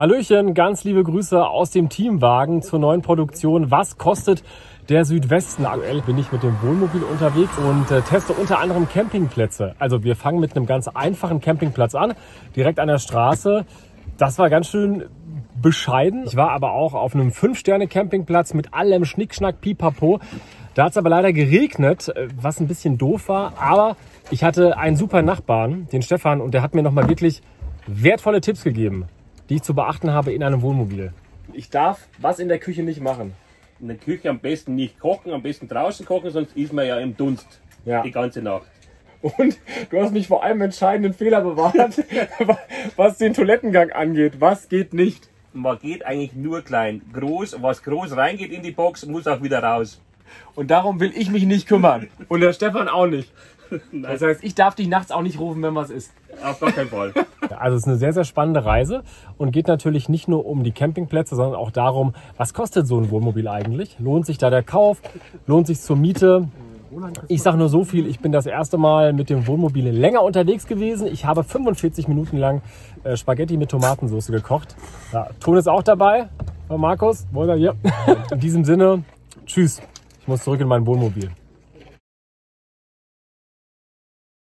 Hallöchen, ganz liebe Grüße aus dem Teamwagen zur neuen Produktion. Was kostet der Südwesten? Aktuell bin ich mit dem Wohnmobil unterwegs und teste unter anderem Campingplätze. Also wir fangen mit einem ganz einfachen Campingplatz an, direkt an der Straße. Das war ganz schön bescheiden. Ich war aber auch auf einem 5-Sterne-Campingplatz mit allem Schnickschnack, Pipapo. Da hat es aber leider geregnet, was ein bisschen doof war. Aber ich hatte einen super Nachbarn, den Stefan, und der hat mir nochmal wirklich wertvolle Tipps gegeben, die ich zu beachten habe in einem Wohnmobil. Ich darf was in der Küche nicht machen. In der Küche am besten nicht kochen, am besten draußen kochen, sonst isst man ja im Dunst die ganze Nacht. Und du hast mich vor einem entscheidenden Fehler bewahrt, was den Toilettengang angeht. Was geht nicht? Man geht eigentlich nur klein. Groß, was groß reingeht in die Box, muss auch wieder raus. Und darum will ich mich nicht kümmern. Und der Stefan auch nicht. Nein. Das heißt, ich darf dich nachts auch nicht rufen, wenn was ist. Auf gar keinen Fall. Also es ist eine sehr, sehr spannende Reise und geht natürlich nicht nur um die Campingplätze, sondern auch darum, was kostet so ein Wohnmobil eigentlich? Lohnt sich da der Kauf? Lohnt sich zur Miete? Ich sage nur so viel, ich bin das erste Mal mit dem Wohnmobil länger unterwegs gewesen. Ich habe 45 Minuten lang Spaghetti mit Tomatensauce gekocht. Ja, Ton ist auch dabei, Markus. In diesem Sinne, tschüss. Ich muss zurück in mein Wohnmobil.